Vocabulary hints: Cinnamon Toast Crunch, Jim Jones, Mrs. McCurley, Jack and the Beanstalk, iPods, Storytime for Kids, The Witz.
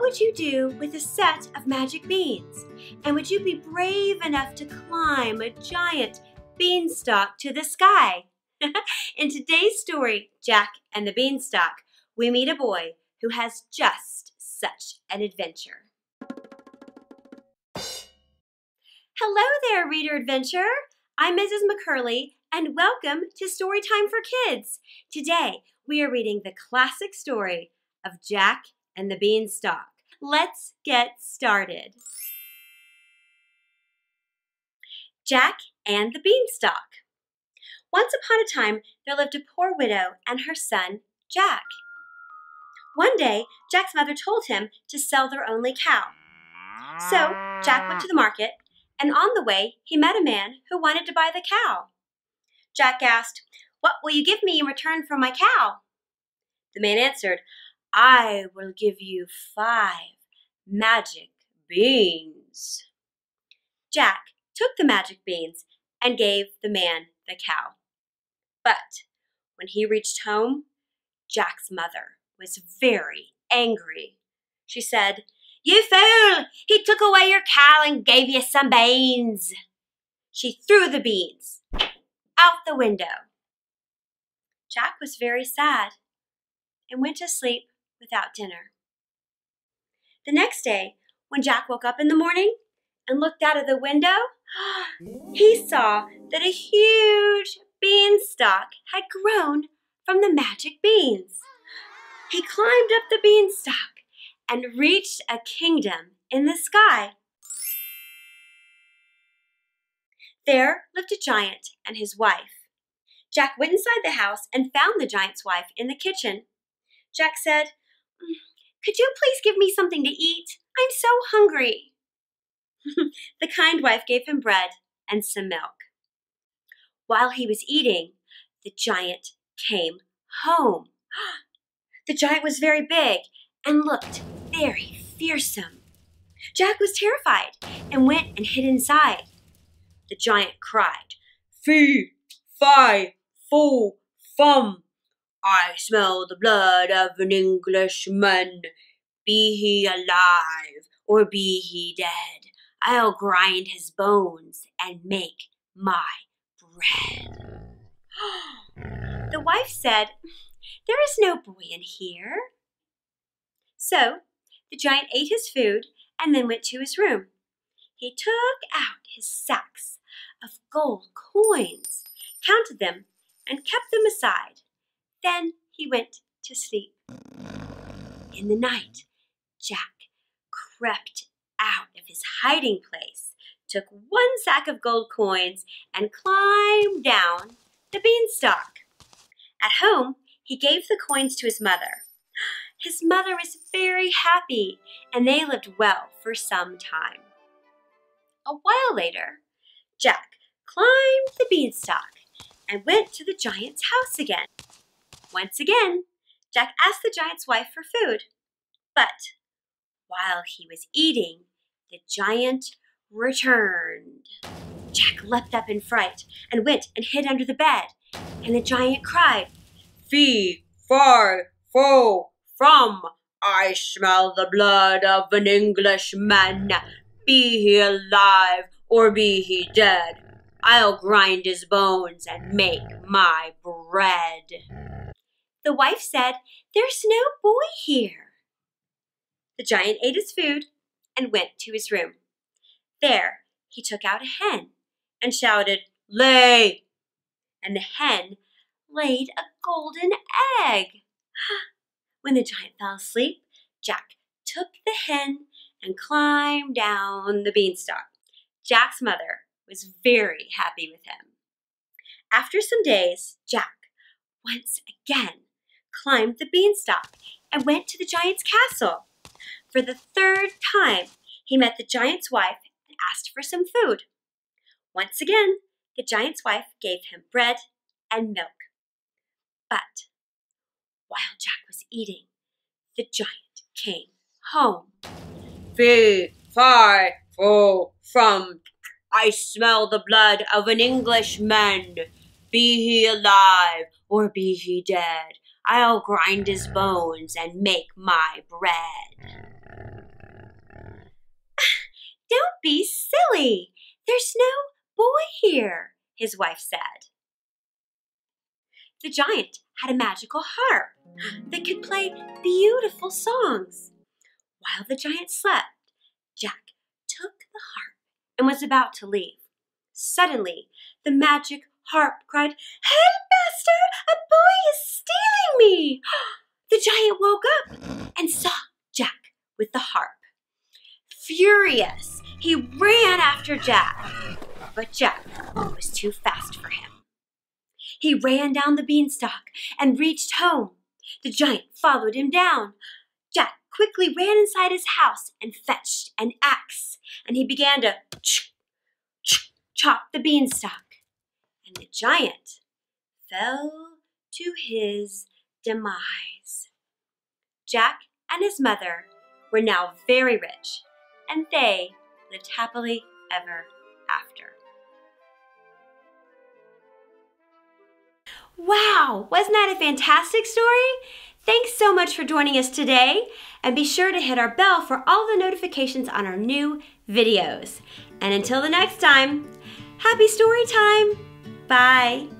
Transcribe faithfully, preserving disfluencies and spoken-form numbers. What would you do with a set of magic beans? And would you be brave enough to climb a giant beanstalk to the sky? In today's story, Jack and the Beanstalk, we meet a boy who has just such an adventure. Hello there, Reader Adventure. I'm Missus McCurley, and welcome to Storytime for Kids. Today, we are reading the classic story of Jack and the Beanstalk. Let's get started. Jack and the Beanstalk. Once upon a time, there lived a poor widow and her son, Jack. One day, Jack's mother told him to sell their only cow. So Jack went to the market, and on the way, he met a man who wanted to buy the cow. Jack asked, "What will you give me in return for my cow?" The man answered, "I will give you five magic beans." Jack took the magic beans and gave the man the cow. But when he reached home, Jack's mother was very angry. She said, "You fool! He took away your cow and gave you some beans." She threw the beans out the window. Jack was very sad and went to sleep without dinner. The next day, when Jack woke up in the morning and looked out of the window, he saw that a huge beanstalk had grown from the magic beans. He climbed up the beanstalk and reached a kingdom in the sky. There lived a giant and his wife. Jack went inside the house and found the giant's wife in the kitchen. Jack said, "Could you please give me something to eat? I'm so hungry." The kind wife gave him bread and some milk. While he was eating, the giant came home. The giant was very big and looked very fearsome. Jack was terrified and went and hid inside. The giant cried, "Fee, fi, fo, fum. I smell the blood of an Englishman. Be he alive or be he dead, I'll grind his bones and make my bread." The wife said, "There is no boy in here." So the giant ate his food and then went to his room. He took out his sacks of gold coins, counted them, and kept them aside. Then he went to sleep. In the night, Jack crept out of his hiding place, took one sack of gold coins, and climbed down the beanstalk. At home, he gave the coins to his mother. His mother was very happy, and they lived well for some time. A while later, Jack climbed the beanstalk and went to the giant's house again. Once again, Jack asked the giant's wife for food, but while he was eating, the giant returned. Jack leapt up in fright and went and hid under the bed, and the giant cried, "Fee, fi, fo, fum. I smell the blood of an Englishman. Be he alive or be he dead, I'll grind his bones and make my bread." The wife said, "There's no boy here." The giant ate his food and went to his room. There he took out a hen and shouted, "Lay!" And the hen laid a golden egg. When the giant fell asleep, Jack took the hen and climbed down the beanstalk. Jack's mother was very happy with him. After some days, Jack once again climbed the beanstalk and went to the giant's castle. For the third time, he met the giant's wife and asked for some food. Once again, the giant's wife gave him bread and milk. But while Jack was eating, the giant came home. "Fee, fi, fo, fum. I smell the blood of an Englishman. Be he alive or be he dead, I'll grind his bones and make my bread." be silly. There's no boy here," his wife said. The giant had a magical harp that could play beautiful songs. While the giant slept, Jack took the harp and was about to leave. Suddenly, the magic harp cried, "Hey, master, a boy is stealing me!" The giant woke up and saw Jack with the harp. Furious, he ran after Jack, but Jack was too fast for him. He ran down the beanstalk and reached home. The giant followed him down. Jack quickly ran inside his house and fetched an axe, and he began to chop the beanstalk, and the giant fell to his demise. Jack and his mother were now very rich, and they lived happily ever after. Wow, wasn't that a fantastic story? Thanks so much for joining us today, and be sure to hit our bell for all the notifications on our new videos. And until the next time, happy story time! Bye!